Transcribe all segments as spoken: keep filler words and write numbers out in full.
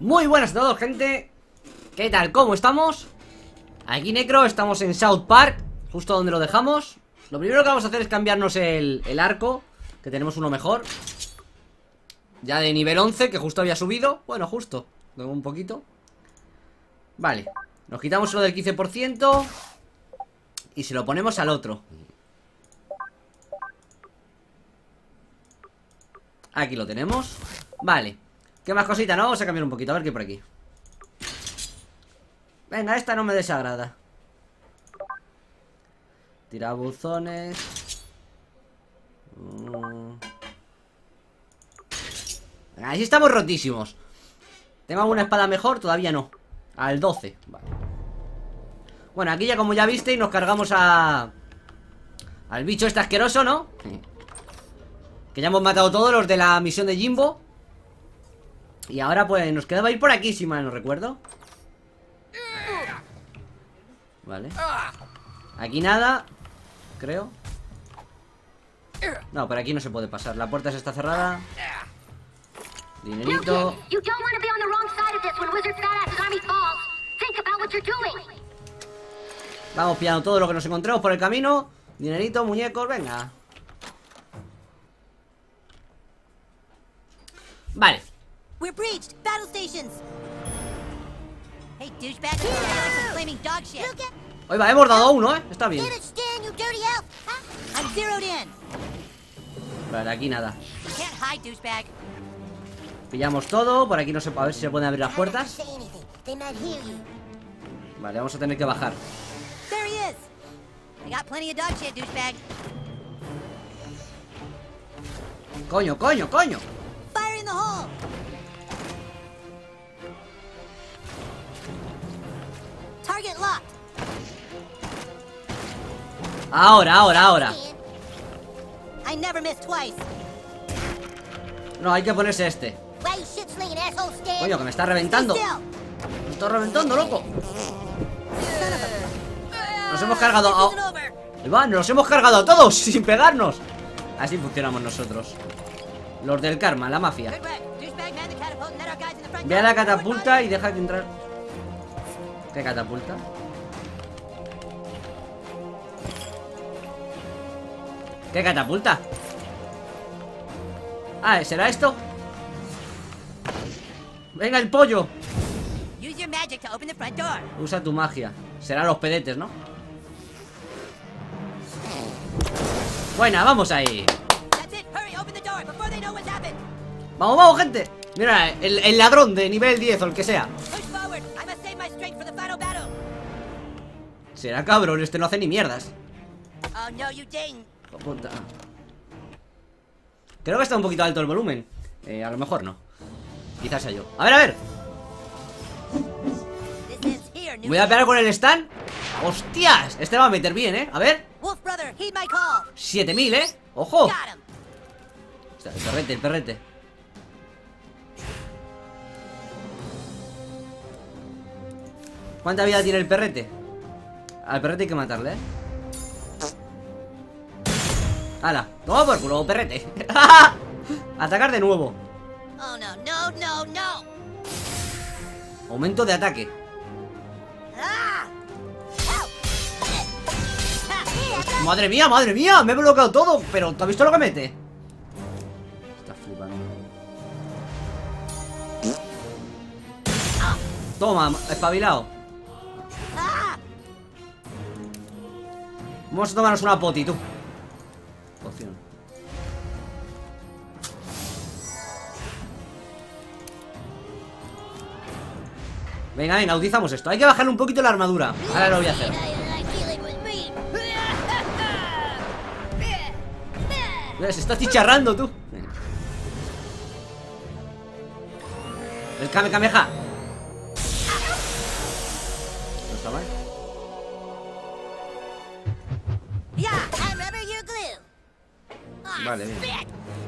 Muy buenas a todos, gente. ¿Qué tal? ¿Cómo estamos? Aquí Necro, estamos en South Park, justo donde lo dejamos. Lo primero que vamos a hacer es cambiarnos el, el arco, que tenemos uno mejor, ya de nivel once, que justo había subido. Bueno, justo, un poquito. Vale, nos quitamos lo del quince por ciento y se lo ponemos al otro. Aquí lo tenemos. Vale, ¿qué más cosita, no? Vamos a cambiar un poquito, a ver qué hay por aquí. Venga, esta no me desagrada. Tirabuzones. uh. Venga, así estamos rotísimos. ¿Tengo alguna espada mejor? Todavía no. Al doce, vale. Bueno, aquí ya, como ya visteis, nos cargamos a... al bicho este asqueroso, ¿no? Que ya hemos matado todos los de la misión de Jimbo. Y ahora pues nos quedaba ir por aquí, si mal no recuerdo. Vale. Aquí nada, creo. No, por aquí no se puede pasar. La puerta se está cerrada. Dinerito. Vamos pillando todo lo que nos encontremos por el camino. Dinerito, muñecos, venga. Vale. Oye, va, hemos dado a uno, eh. Está bien. Vale, aquí nada. Pillamos todo. Por aquí no sé, a ver si se pueden abrir las puertas. Vale, vamos a tener que bajar. Coño, coño, coño. Ahora, ahora, ahora. No, hay que ponerse este. Coño, que me está reventando. Me está reventando, loco. Nos hemos cargado a... va, nos hemos cargado a todos sin pegarnos. Así funcionamos nosotros, los del karma, la mafia. Ve a la catapulta y deja que entrar. ¿Qué catapulta? ¿Qué catapulta? Ah, ¿será esto? ¡Venga el pollo! Usa tu magia. Serán los pedetes, ¿no? Buena, vamos ahí. ¡Vamos, vamos, gente! Mira, el, el ladrón de nivel diez o el que sea. Será cabrón, este no hace ni mierdas. Puta. Creo que está un poquito alto el volumen. eh, A lo mejor no. Quizás sea yo. A ver, a ver. Voy a pegar con el stand. ¡Hostias! Este va a meter bien, eh. A ver, siete mil, eh. ¡Ojo! El perrete, el perrete. ¿Cuánta vida tiene el perrete? Al perrete hay que matarle, eh. ¡Hala! ¡Toma por culo, perrete! Atacar de nuevo. Oh, no, no, no, no. Aumento de ataque. Ah. Oh. ¡Madre mía, madre mía! Me he bloqueado todo. Pero ¿te has visto lo que mete? Está flipando. Toma, espabilado. Ah. Vamos a tomarnos una poti, tú. Poción. Venga, venga, utilizamos esto. Hay que bajarle un poquito la armadura. Ahora lo voy a hacer. Mira, se está chicharrando, tú. El Kame Kameja. No está mal. Vale, bien.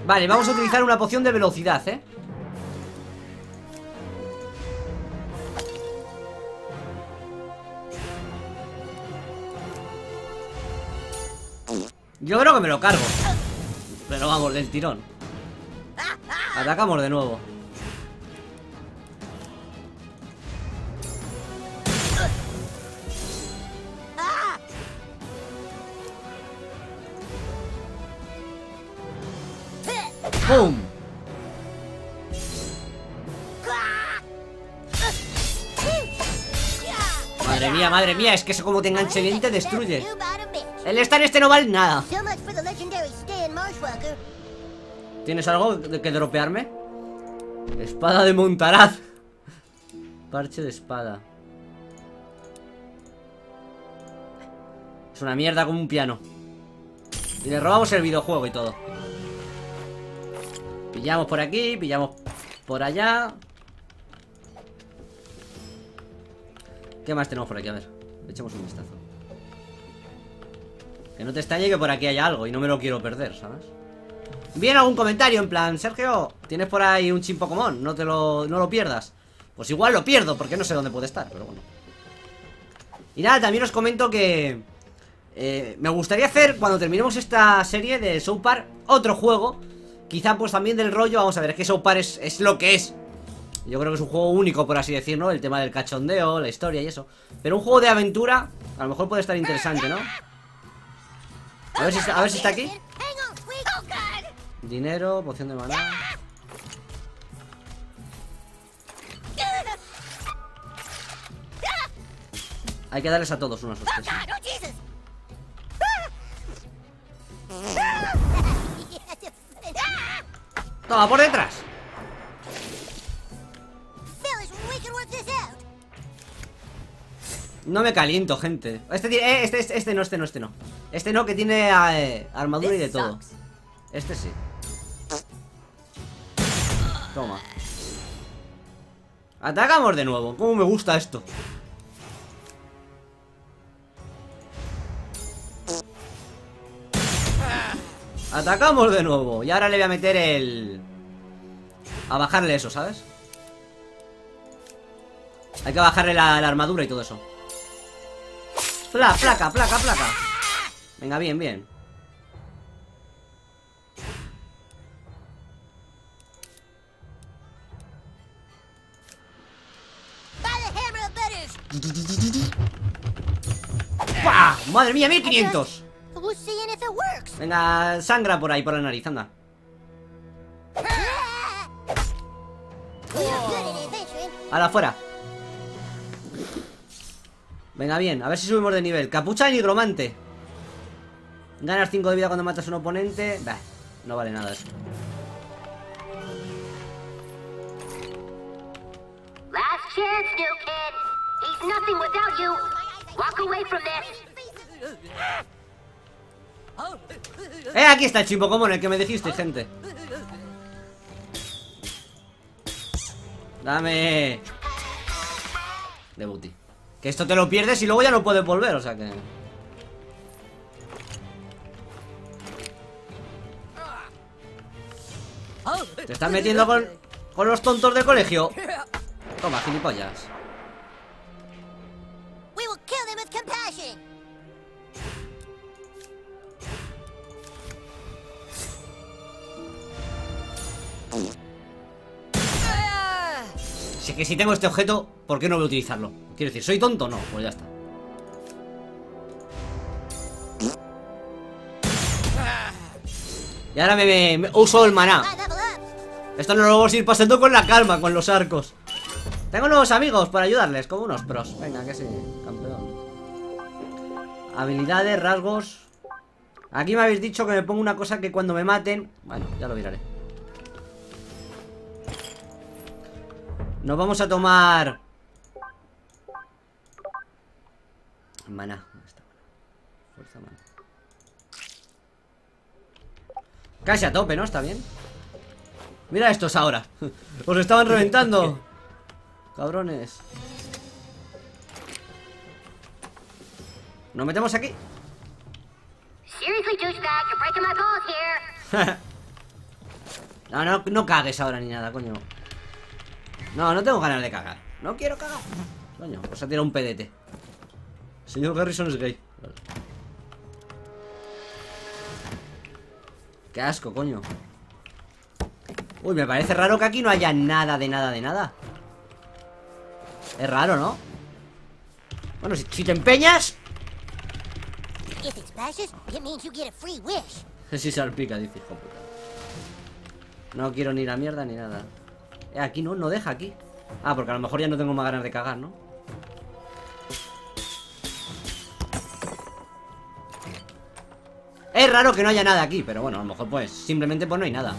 Vale, vamos a utilizar una poción de velocidad, ¿eh? Yo creo que me lo cargo. Pero vamos, del tirón. Atacamos de nuevo. ¡Pum! Madre mía, madre mía, es que eso como te enganche bien te destruye. El star este no vale nada. ¿Tienes algo que dropearme? Espada de Montaraz. Parche de espada. Es una mierda como un piano. Y le robamos el videojuego y todo. Pillamos por aquí, pillamos por allá. ¿Qué más tenemos por aquí? A ver, echemos un vistazo. Que no te extrañe que por aquí haya algo y no me lo quiero perder, ¿sabes? Bien, algún comentario en plan, Sergio, tienes por ahí un chimpokémon, no te lo, no lo pierdas. Pues igual lo pierdo porque no sé dónde puede estar, pero bueno. Y nada, también os comento que eh, me gustaría hacer, cuando terminemos esta serie de South Park, otro juego. Quizá pues también del rollo, vamos a ver, es que South Park es, es lo que es. Yo creo que es un juego único, por así decirlo, ¿no? El tema del cachondeo, la historia y eso. Pero un juego de aventura, a lo mejor puede estar interesante, ¿no? A ver si, a ver si está aquí. Dinero, poción de maná. Hay que darles a todos una sorpresa. Toma, por detrás. No me caliento, gente. Este, tiene, eh, este, este, este no, este no, este no. Este no, que tiene eh, armadura y de todo. Este sí. Toma. Atacamos de nuevo. Cómo me gusta esto. Atacamos de nuevo. Y ahora le voy a meter el... A bajarle eso, ¿sabes? Hay que bajarle la, la armadura y todo eso. Pla, placa, placa, placa. Venga, bien, bien. ¡Pah! ¡Madre mía, mil quinientos! Venga, sangra por ahí, por la nariz, anda. ¡Hala, fuera! Venga, bien, a ver si subimos de nivel. Capucha de nigromante. Ganas cinco de vida cuando matas a un oponente. Bah, no vale nada eso. Last chance, new kid. He's nothing without you. Walk away from this. Eh, aquí está el chimpokémon, el que me dijiste, gente. Dame. De booty. Que esto te lo pierdes y luego ya no puedes volver, o sea que... Te estás metiendo con, con los tontos de colegio. Toma, gilipollas. Si es que si tengo este objeto, ¿por qué no voy a utilizarlo? Quiero decir, ¿soy tonto? No, pues ya está. Y ahora me, me, me uso el maná. Esto no lo vamos a ir pasando con la calma, con los arcos. Tengo nuevos amigos para ayudarles, como unos pros. Venga, que sí, campeón. Habilidades, rasgos. Aquí me habéis dicho que me pongo una cosa que cuando me maten... Bueno, ya lo miraré. Nos vamos a tomar maná. Fuerza maná. Casi a tope, ¿no? Está bien. Mira estos ahora. Os estaban reventando. Cabrones. Nos metemos aquí. No, no, no cagues ahora ni nada, coño. No, no tengo ganas de cagar. No quiero cagar. Coño, pues ha tirado un pedete. Señor Garrison es gay. Vale. Qué asco, coño. Uy, me parece raro que aquí no haya nada de nada de nada. Es raro, ¿no? Bueno, si, si te empeñas. Si salpica, dice hijo puta. No quiero ni la mierda ni nada. eh, Aquí no, no deja aquí. Ah, porque a lo mejor ya no tengo más ganas de cagar, ¿no? Es raro que no haya nada aquí, pero bueno, a lo mejor pues simplemente pues no hay nada.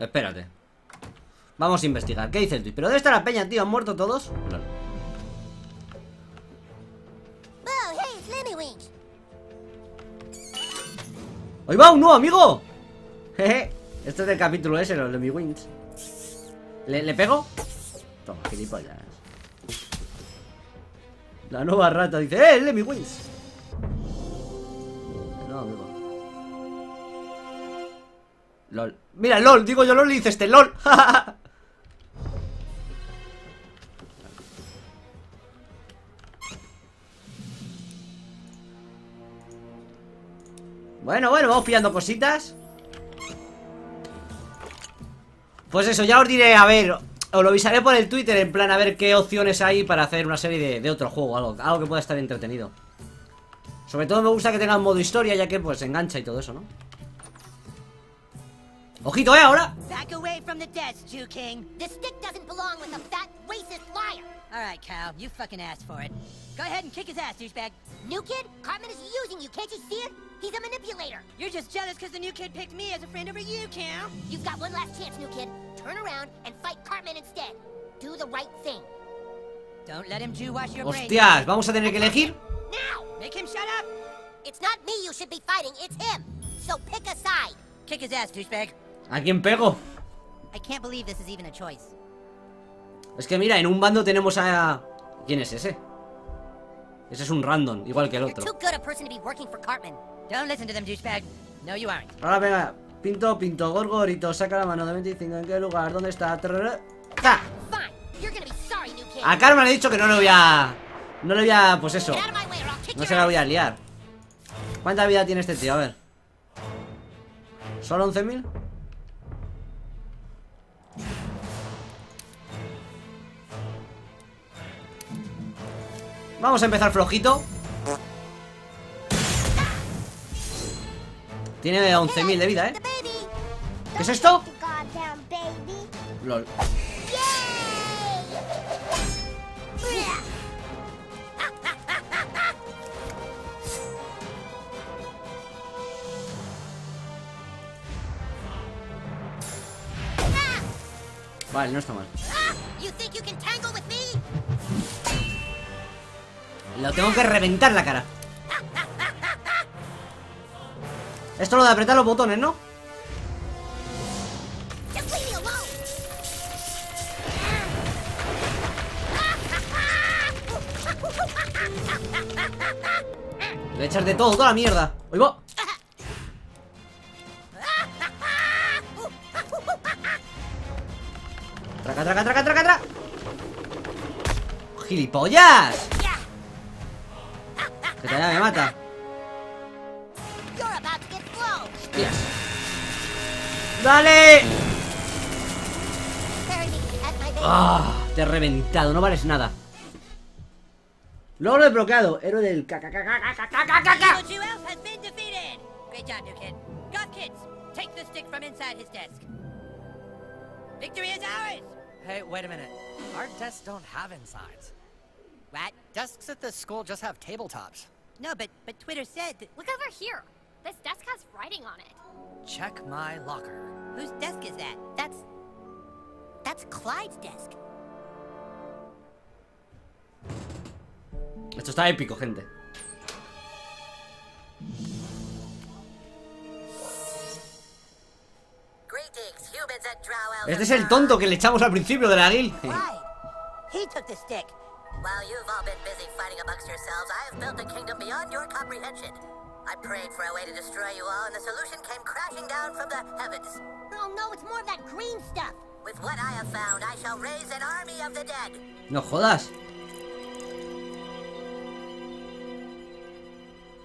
Espérate. Vamos a investigar. ¿Qué dice el Twitch? ¿Pero dónde está la peña, tío? ¿Han muerto todos? Claro. ¡Ahí va un nuevo amigo! Jeje. Este es del capítulo ese, los Lemmiwinks. ¿Le, ¿Le pego? Toma, gilipollas. La nueva rata dice: ¡Eh, Lemmiwinks! No, amigo. LOL. Mira, LOL, digo yo LOL y dice este LOL. Bueno, bueno, vamos pillando cositas. Pues eso, ya os diré, a ver, os lo avisaré por el Twitter, en plan a ver qué opciones hay para hacer una serie de, de otro juego, algo, algo que pueda estar entretenido. Sobre todo me gusta que tenga un modo historia, ya que pues engancha y todo eso, ¿no? ¡Ojito, eh, ahora! Alright, Kyle, you fucking asked for it. Go ahead and kick his ass, douchebag. New kid? Cartman is using you, can't you see it? He's a manipulator. You're just jealous because the new kid picked me as a friend over you, Cal. You've got one last chance, new kid. Turn around and fight Cartman instead. Do the right thing. Don't let him Jew-wash your brain. Hostias, vamos a tener que elegir. Now! Make him shut up! It's not me you should be fighting, it's him. So pick a side. Kick his ass, douchebag. ¿A quién pego? I can't believe this is even a choice. Es que mira, en un bando tenemos a... ¿Quién es ese? Ese es un random, igual que el otro. Ahora venga, pinto, pinto, gorgorito, saca la mano de veinticinco, ¿en qué lugar? ¿Dónde está? ¡Ah! A Carmen le he dicho que no le voy a... No le voy a... pues eso. No se la voy a liar. ¿Cuánta vida tiene este tío? A ver. ¿Solo once mil? Vamos a empezar flojito. Tiene once mil de vida, ¿eh? ¿Qué es esto? LOL. Vale, no está mal. Lo tengo que reventar la cara. Esto lo de apretar los botones, ¿no? Le voy a echar de todo, toda la mierda. ¡Oye, va! Traca, traca, traca, traca, traca. ¡Gilipollas! Que todavía me mata. Yes. ¡Dale! Oh, te he reventado, no vales nada. Logro desbloqueado, héroe del caca. Hey, wait a minute. Our desks don't have insides. What? Desks at this school just have tabletops. No, but but Twitter said that... Look over here. This desk has writing on it. Check my locker. Whose desk is that? That's... That's Clyde's desk. Esto está épico, gente. Este es el tonto que le echamos al principio de la guild. He took the stick. While you've all been busy fighting amongst yourselves, I have built a kingdom beyond your comprehension. I prayed for a way to destroy you all, and the solution came crashing down from the heavens. Oh no, it's more of that green stuff. With what I have found, I shall raise an army of the dead. No jodas.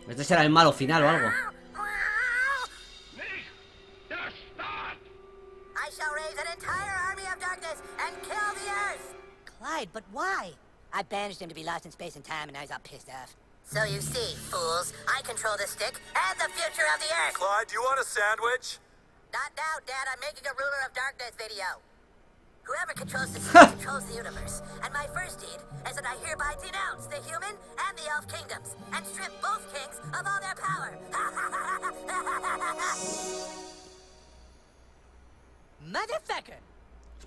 Este será el malo final o algo. I shall raise an entire army of darkness and kill the earth. Clyde, but why? I banished him to be lost in space and time, and now he's all pissed off. So you see, fools, I control the stick and the future of the Earth. Clyde, do you want a sandwich? Not now, Dad. I'm making a Ruler of Darkness video. Whoever controls the stick controls the universe. And my first deed is that I hereby denounce the human and the elf kingdoms and strip both kings of all their power. Motherfucker.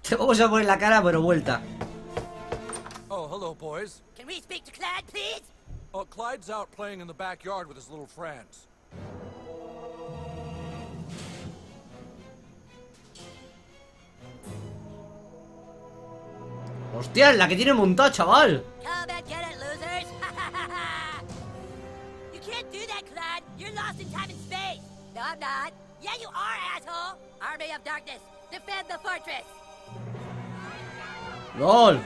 Te vamos a poner la cara, pero vuelta. Oh, hello, boys. Can we speak to Clyde, please? Oh, Clyde's out playing in the backyard with his little friends. Hostia, es la que tiene montada, chaval. LOL.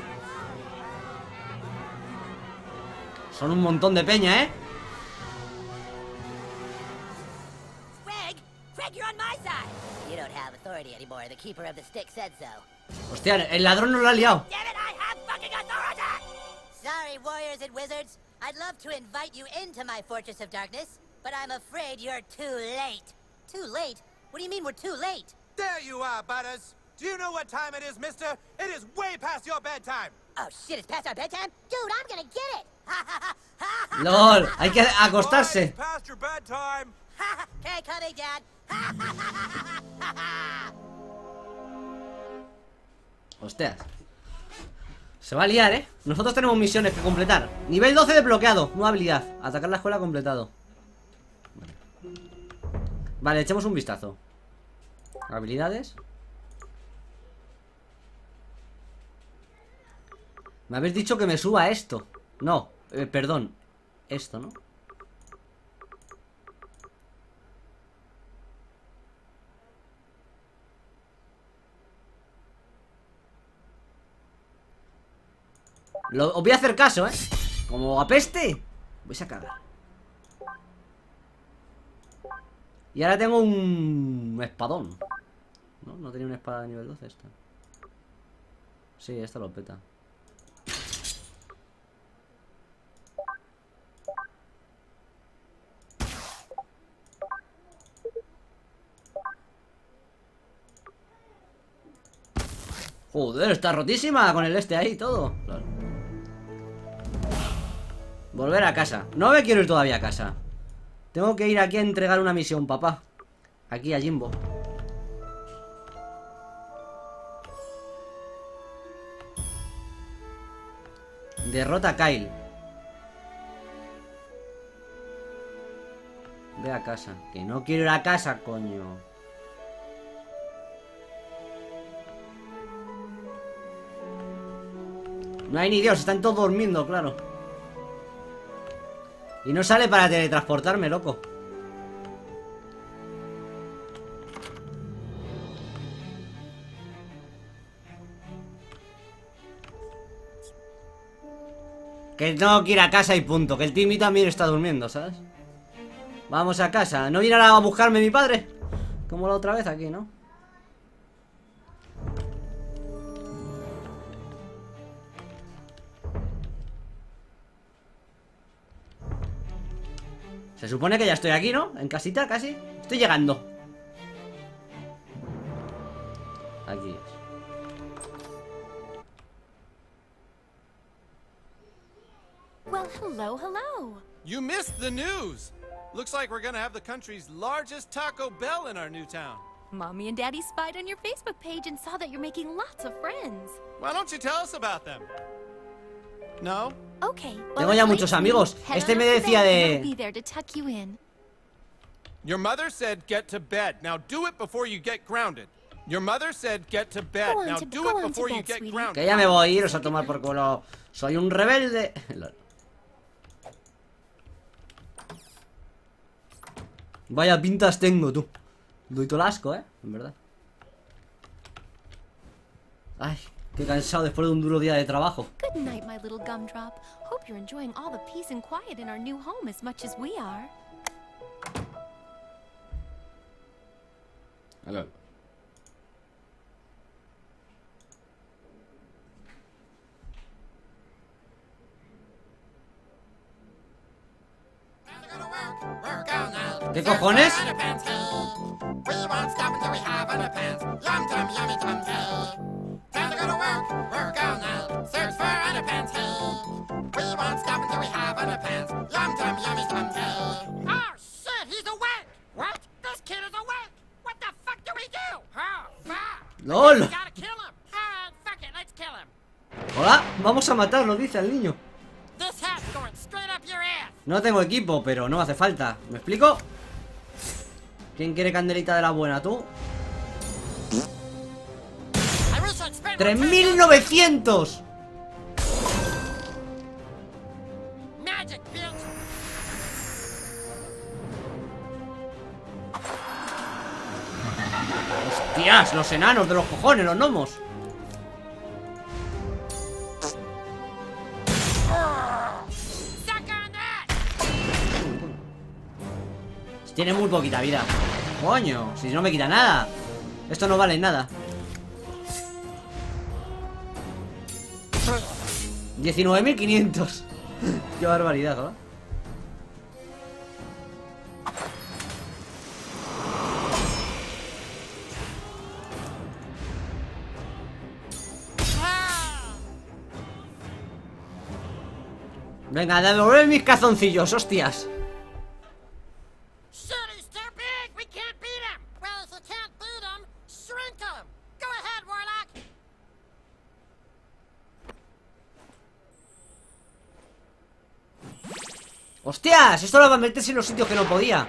Son un montón de peña, ¿eh? Hostia, el ladrón no lo ha liado. Sorry, warriors and wizards. I'd love to invite you into my fortress of darkness, but I'm afraid you're too late. Too late? What do you mean we're too late? There you are, Butters. Do you know what time it is, mister? It is way past your bedtime. Oh shit, it's past our bedtime? Dude, I'm gonna get it. LOL, hay que acostarse. Past your bedtime. Okay, coming, Dad. Hostias. Se va a liar, ¿eh? Nosotros tenemos misiones que completar. Nivel doce desbloqueado. Nueva habilidad. Atacar la escuela completado. Vale, echemos un vistazo. Habilidades. Me habéis dicho que me suba esto. No, eh, perdón. Esto, ¿no? Lo, os voy a hacer caso, ¿eh? Como apeste, vais a cagar. Y ahora tengo un espadón. No, no tenía una espada de nivel doce esta. Sí, esta lo peta. Joder, está rotísima con el este ahí y todo. Claro. Volver a casa. No me quiero ir todavía a casa. Tengo que ir aquí a entregar una misión, papá. Aquí a Jimbo. Derrota a Kyle. Ve a casa. Que no quiero ir a casa, coño. No hay ni Dios, están todos durmiendo, claro. Y no sale para teletransportarme, loco. Que tengo que ir a casa y punto. Que el Timmy también está durmiendo, ¿sabes? Vamos a casa. ¿No viene a buscarme mi padre? Como la otra vez aquí, ¿no? Se supone que ya estoy aquí, ¿no? En casita, casi. Estoy llegando. Aquí es. Well, hello, hello. You missed the news. Looks like we're gonna have the country's largest Taco Bell in our new town. Mommy and Daddy spied on your Facebook page and saw that you're making lots of friends. Why don't you tell us about them? No. Okay, tengo ya muchos amigos. Este me decía de... Your mother said get to bed. Now do it before you get grounded. Your mother said get to bed. Now do it before you get grounded. Que ya me voy a iros a tomar por culo. Soy un rebelde. Vaya pintas tengo, tú. Doy todo el asco, eh, en verdad. Ay, qué cansado después de un duro día de trabajo. Good night, my little gumdrop. Hope you're enjoying all the peace and quiet in our new home as much as we are. Hello. ¿Qué cojones? ¡Lol! Hola, vamos a matarlo, dice el niño. No tengo equipo, pero no hace falta. ¿Me explico? ¿Quién quiere candelita de la buena, tú? ¡tres mil novecientos! ¡Hostias! Los enanos de los cojones, los gnomos. Tiene muy poquita vida. Coño, si no me quita nada. Esto no vale nada. diecinueve mil quinientos. Qué barbaridad, ¿verdad? Venga, devolver mis cazoncillos, hostias. ¡Hostias! Esto lo va a meterse en los sitios que no podía.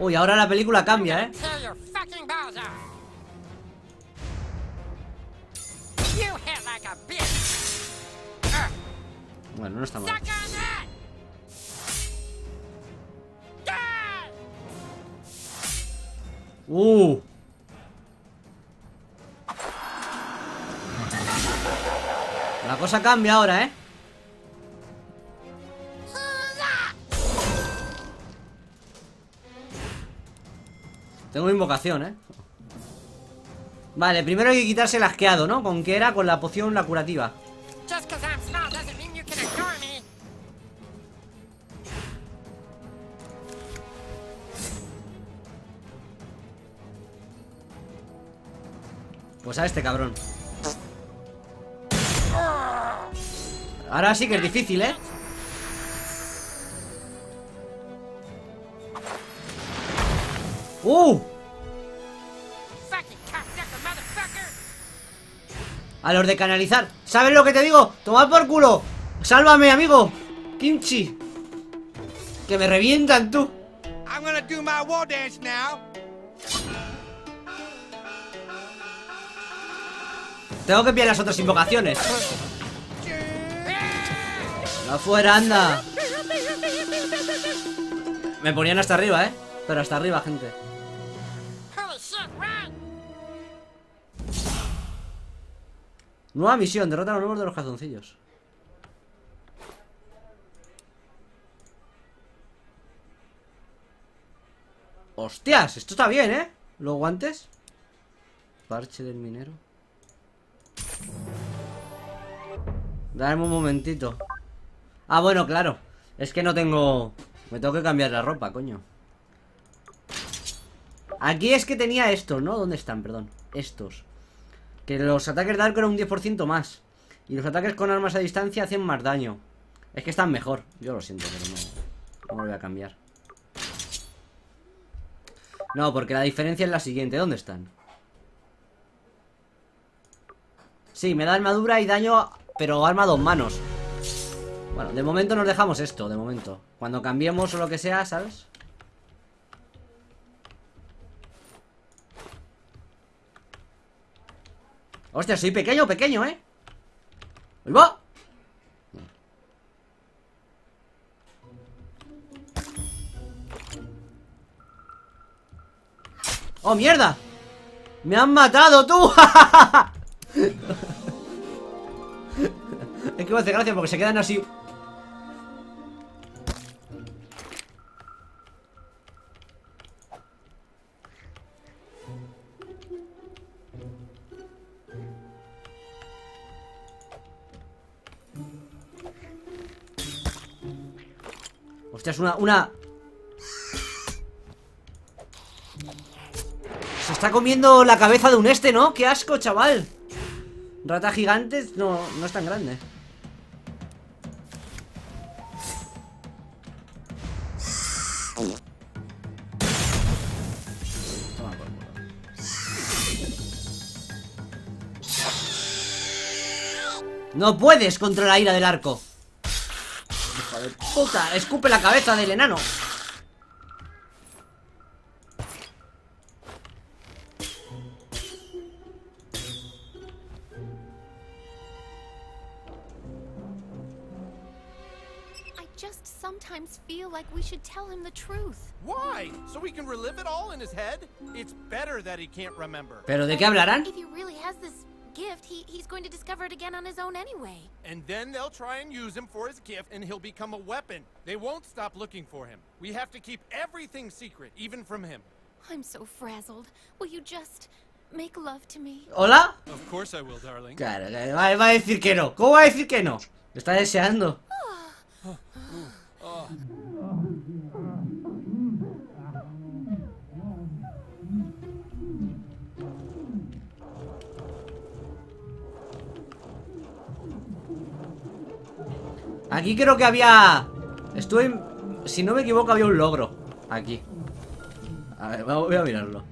Uy, ahora la película cambia, ¿eh? Bueno, no está mal. ¡Uh! La cosa cambia ahora, ¿eh? Tengo invocación, ¿eh? Vale, primero hay que quitarse el asqueado, ¿no? ¿Con qué era? Con la poción, la curativa. Pues a este cabrón. Ahora sí que es difícil, ¿eh? ¡Uh! A los de canalizar. ¿Sabes lo que te digo? ¡Tomad por culo! ¡Sálvame, amigo! ¡Kimchi! ¡Que me revientan, tú! Tengo que pillar las otras invocaciones. ¡Afuera, anda! Me ponían hasta arriba, ¿eh? Pero hasta arriba, gente. Nueva misión, derrota a los nuevos de los cazoncillos. ¡Hostias! Esto está bien, ¿eh? Los guantes. Parche del minero. Dame un momentito. Ah, bueno, claro. Es que no tengo... Me tengo que cambiar la ropa, coño. Aquí es que tenía estos, ¿no? ¿Dónde están? Perdón. Estos. Que los ataques de arco eran un diez por ciento más. Y los ataques con armas a distancia hacen más daño. Es que están mejor. Yo lo siento, pero no, no lo voy a cambiar. No, porque la diferencia es la siguiente. ¿Dónde están? Sí, me da armadura y daño, pero arma a dos manos. Bueno, de momento nos dejamos esto, de momento. Cuando cambiemos o lo que sea, ¿sabes? Hostia, soy pequeño, pequeño, ¿eh? ¡Vuelvo! ¡Oh, mierda! ¡Me han matado, tú! Es que me hace gracia porque se quedan así. Una, una Se está comiendo la cabeza de un este, ¿no? ¡Qué asco, chaval! Rata gigantes, no, no es tan grande. No puedes contra la ira del arco. Hijo de puta, escupe la cabeza del enano. Like we should tell him the truth. Why? So we can relive it all in his head? It's better that he can't remember. Pero de qué hablarán? If he really has this gift, he he's going to discover it again on his own anyway. And then they'll try and use him for his gift and he'll become a weapon. They won't stop looking for him. We have to keep everything secret, even from him. I'm so frazzled. Will you just make love to me? Hola? Of course I will, darling. Claro, va a decir que no. ¿Cómo va a decir que no? Lo está deseando. Aquí creo que había... Estuve... Si no me equivoco había un logro aquí. A ver, voy a mirarlo.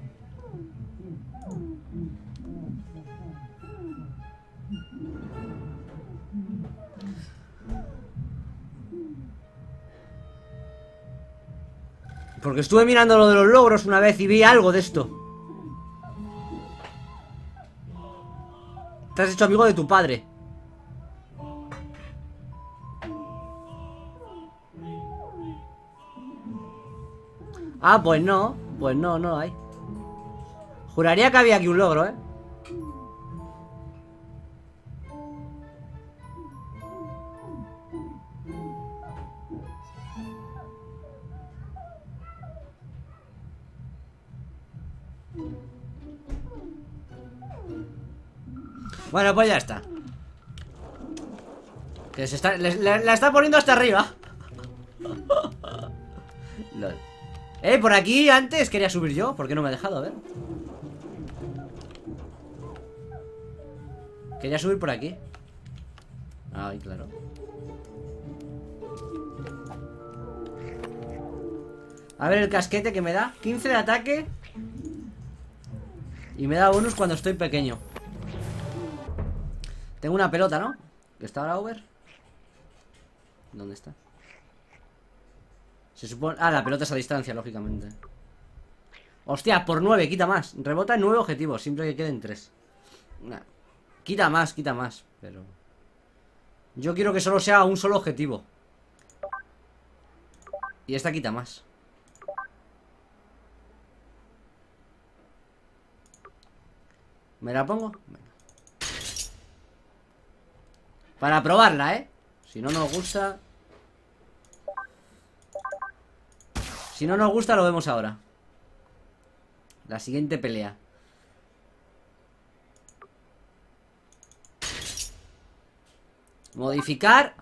Porque estuve mirando lo de los logros una vez y vi algo de esto. Te has hecho amigo de tu padre. Ah, pues no, pues no, no hay. Juraría que había aquí un logro, ¿eh? Bueno, pues ya está. Que se está... Le, le, la está poniendo hasta arriba. Lol. Eh, por aquí antes quería subir yo. ¿Por qué no me ha dejado? A ver. Quería subir por aquí. Ay, claro. A ver el casquete que me da. quince de ataque. Y me da bonus cuando estoy pequeño. Tengo una pelota, ¿no? ¿Está ahora over? ¿Dónde está? Se supone... Ah, la pelota es a distancia, lógicamente. Hostia, por nueve, quita más. Rebota en nueve objetivos, siempre que queden tres. Nah. Quita más, quita más, pero... Yo quiero que solo sea un solo objetivo. Y esta quita más. ¿Me la pongo? Bueno. Para probarla, ¿eh? Si no nos gusta... Si no nos gusta, lo vemos ahora. La siguiente pelea. Modificar.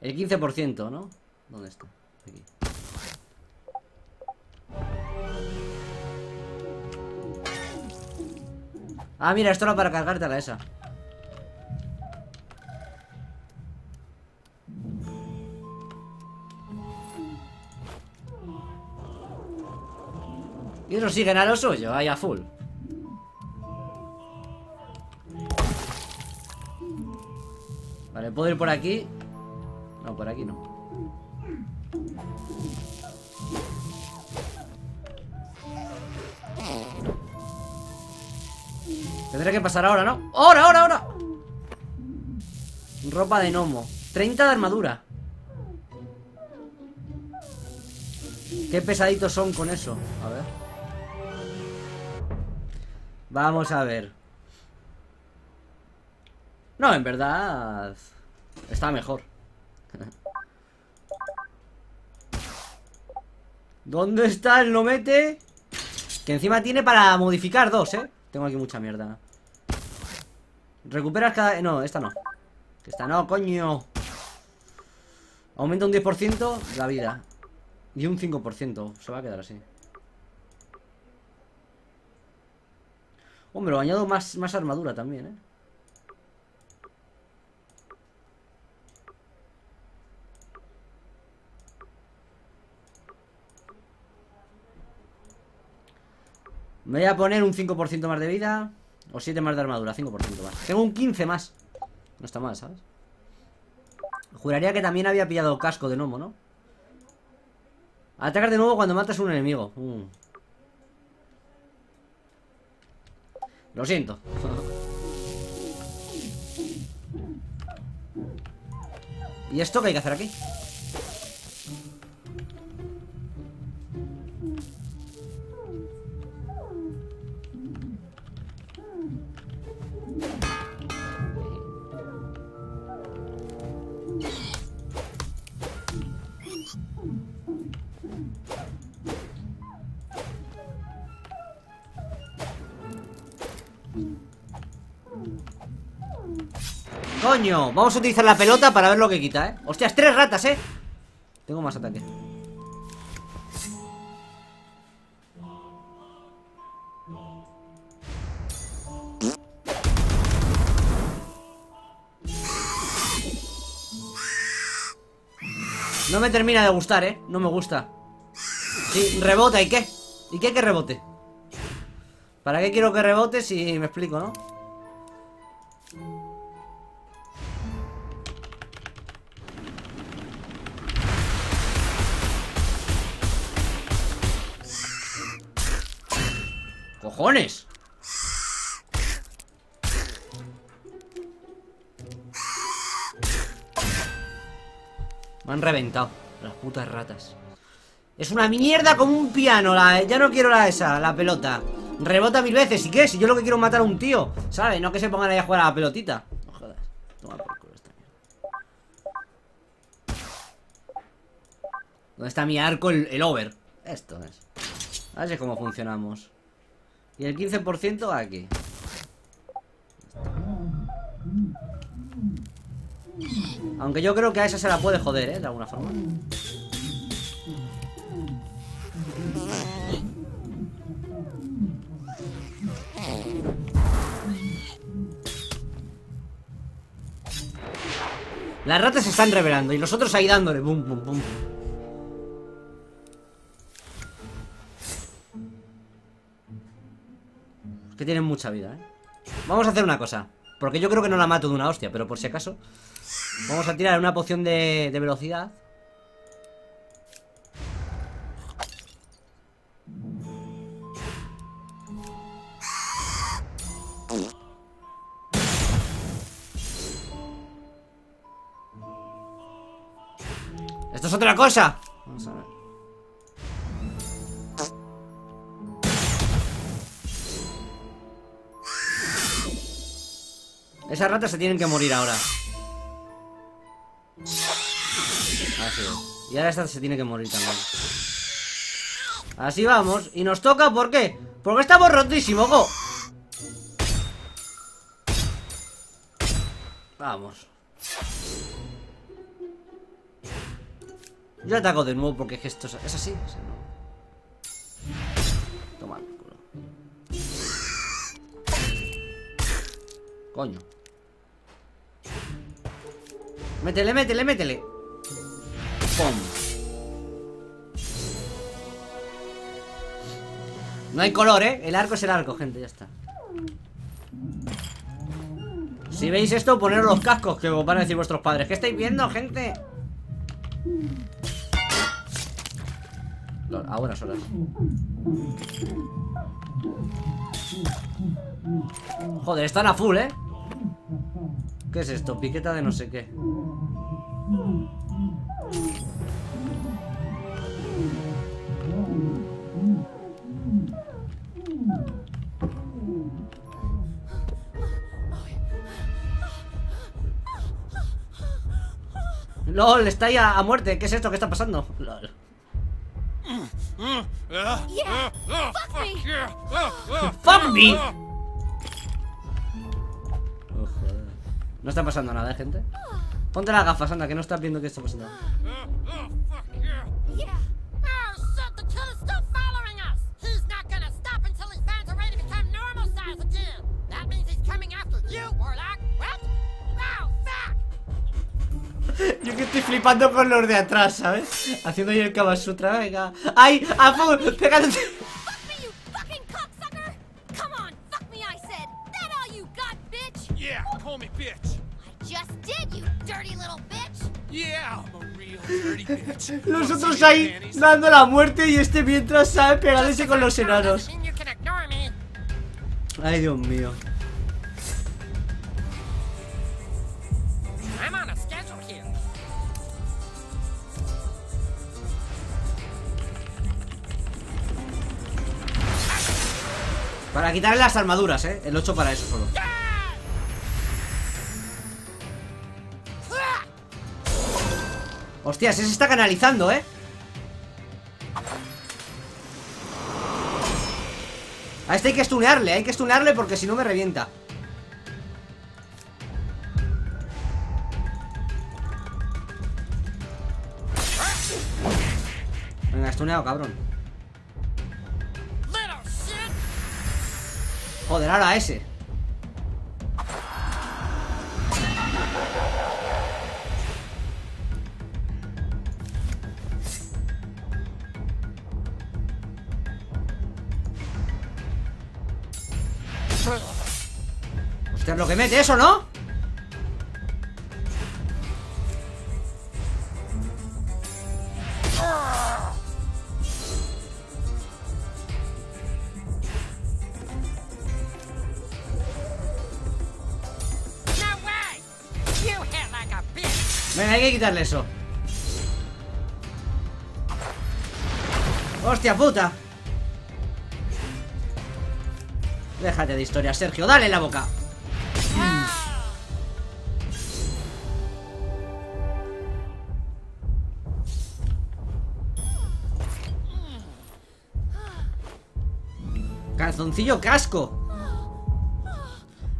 El quince por ciento, ¿no? ¿Dónde está? Aquí. Ah, mira, esto era para cargártela esa. Y eso siguen a lo suyo, ahí a full. Vale, ¿puedo ir por aquí? No, por aquí no. Tendré que pasar ahora, ¿no? ¡Ahora, ahora, ahora! Ropa de gnomo. treinta de armadura. Qué pesaditos son con eso. A ver. Vamos a ver. No, en verdad... Está mejor. ¿Dónde está el no mete? Que encima tiene para modificar dos, ¿eh? Tengo aquí mucha mierda. Recuperas cada... No, esta no. Esta no, coño. Aumenta un diez por ciento la vida. Y un cinco por ciento. Se va a quedar así. Hombre, lo añado más, más armadura también, ¿eh? Me voy a poner un cinco por ciento más de vida. O siete más de armadura, cinco por ciento más. Tengo un quince más. No está mal, ¿sabes? Juraría que también había pillado casco de gnomo, ¿no? Atacas de nuevo cuando matas a un enemigo. uh. Lo siento. ¿Y esto qué hay que hacer aquí? Coño, vamos a utilizar la pelota para ver lo que quita, ¿eh? Hostias, tres ratas, ¿eh? Tengo más ataque. No me termina de gustar, ¿eh? No me gusta. Sí, rebota, ¿y qué? ¿Y qué que rebote? ¿Para qué quiero que rebote si me explico, no? ¡Cojones! Me han reventado las putas ratas. Es una mierda como un piano la, ya no quiero la esa, la pelota. Rebota mil veces, ¿y qué? Si yo lo que quiero es matar a un tío, ¿sabes? No que se pongan ahí a jugar a la pelotita. No jodas. Toma por culo esta mierda. ¿Dónde está mi arco? El, el over. Esto es. Así es como funcionamos. Y el quince por ciento aquí. Aunque yo creo que a esa se la puede joder, ¿eh? De alguna forma. Las ratas se están revelando y los otros ahí dándole. Bum, bum, bum. Que tienen mucha vida, ¿eh? Vamos a hacer una cosa, porque yo creo que no la mato de una hostia, pero por si acaso vamos a tirar una poción de, de velocidad. ¡Esto es otra cosa! Vamos a ver. Esas ratas se tienen que morir ahora. Así es. Y ahora esta se tiene que morir también. Así vamos. Y nos toca, ¿por qué? Porque estamos rotísimos, go. Vamos. Yo ataco de nuevo porque es que esto es, ¿es así? ¿Es así? No. Toma el culo. Coño. Métele, métele, métele. ¡Pum! No hay color, ¿eh? El arco es el arco, gente, ya está. Si veis esto, poneros los cascos, que os van a decir vuestros padres. ¿Qué estáis viendo, gente? A buenas horas. Joder, están a full, ¿eh? ¿Qué es esto? Piqueta de no sé qué. LOL, está ahí a, a muerte. ¿Qué es esto? ¿Qué está pasando? LOL. Yeah, fuck me. Fuck me. Oh, joder. No está pasando nada, ¿eh, gente? Ponte las gafas, anda, que no estás viendo que está pasando. Yeah. que estoy flipando con los de atrás, ¿sabes? Haciendo yo el Kama Sutra, venga. ¡Ay! ¡A full! ¡Pégate! Los otros ahí dando la muerte y este mientras sabe pegándose con los enanos. Ay, Dios mío. Para quitarle las armaduras, eh. El ocho para eso solo. Hostias, ese está canalizando, eh. A este hay que stunearle, hay que stunearle porque si no me revienta. Venga, stuneado, cabrón. Joder, ahora ese. Hostia, lo que mete eso, ¿no? Venga, hay que quitarle eso. Hostia puta. Déjate de historia, Sergio, dale en la boca. Calzoncillo casco.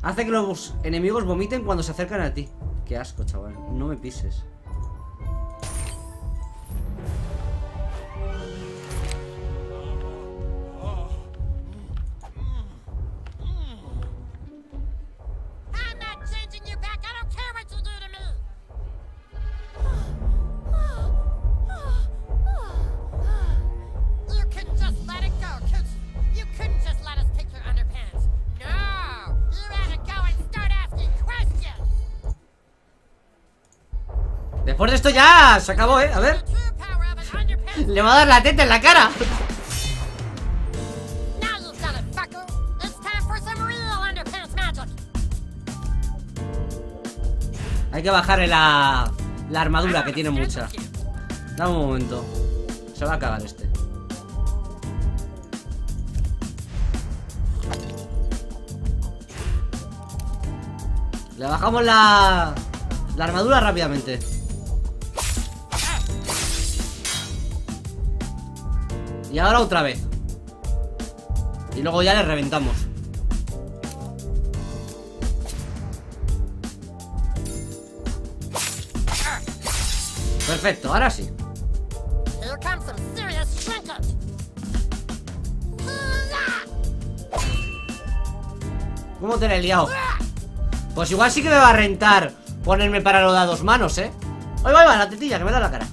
Hace que los enemigos vomiten cuando se acercan a ti. Qué asco, chaval, no me pises. Después de esto ya se acabó, eh. A ver. Le va a dar la teta en la cara. Hay que bajarle la, la armadura, que tiene mucha. Dame un momento. Se va a cagar este. Le bajamos la, la armadura rápidamente. Y ahora otra vez. Y luego ya le reventamos. Perfecto, ahora sí. ¿Cómo te la he liado? Pues igual sí que me va a rentar ponerme para lo de a dos manos, eh. Ahí va, ahí va, la tetilla que me da la cara.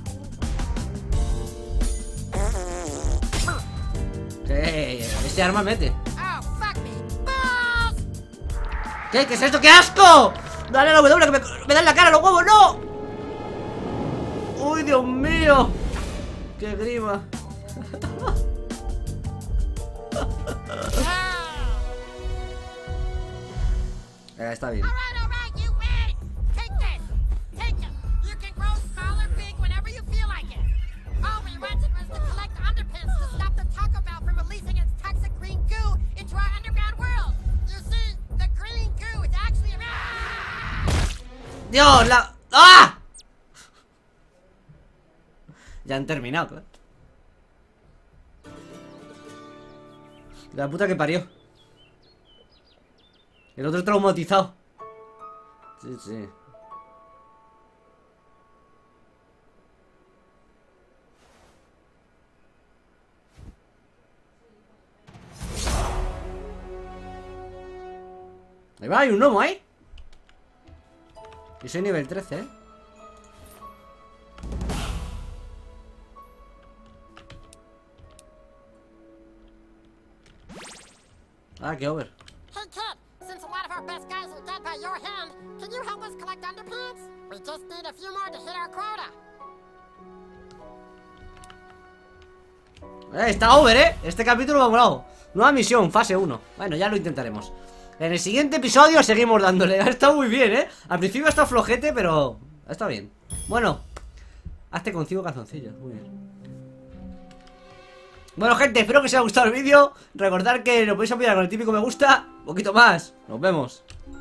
Este arma mete. ¿Qué? ¿Qué es esto? ¡Qué asco! Dale a la W, que me, me dan la cara los huevos, ¡no! ¡Uy, Dios mío! ¡Qué grima! eh, está bien. Dios, la... ¡Ah! Ya han terminado, claro. La puta que parió. El otro traumatizado. Sí, sí. Ahí va, hay un gnomo ahí. Y soy nivel trece, ¿eh? Ah, qué over. Hey kid, since a lot of our best guys are dead by your hand, can you help us collect underpants? We just need a few more to hit our quota. Eh, está over, eh. Este capítulo va volado. Nueva misión, fase uno. Bueno, ya lo intentaremos. En el siguiente episodio seguimos dándole. Ha estado muy bien, eh. Al principio ha estado flojete, pero ha estado bien. Bueno, hazte consigo calzoncillos. Muy bien. Bueno, gente, espero que os haya gustado el vídeo. Recordad que lo podéis apoyar con el típico me gusta. Un poquito más. Nos vemos.